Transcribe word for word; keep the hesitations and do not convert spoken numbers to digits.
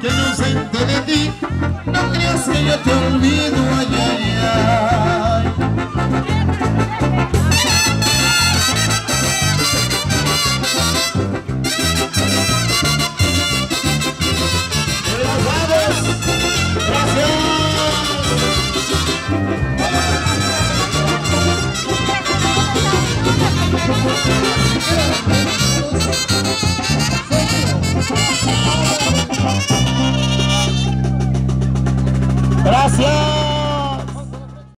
Que no se entere de ti, no creas que yo te olvido, ay, ay, ay.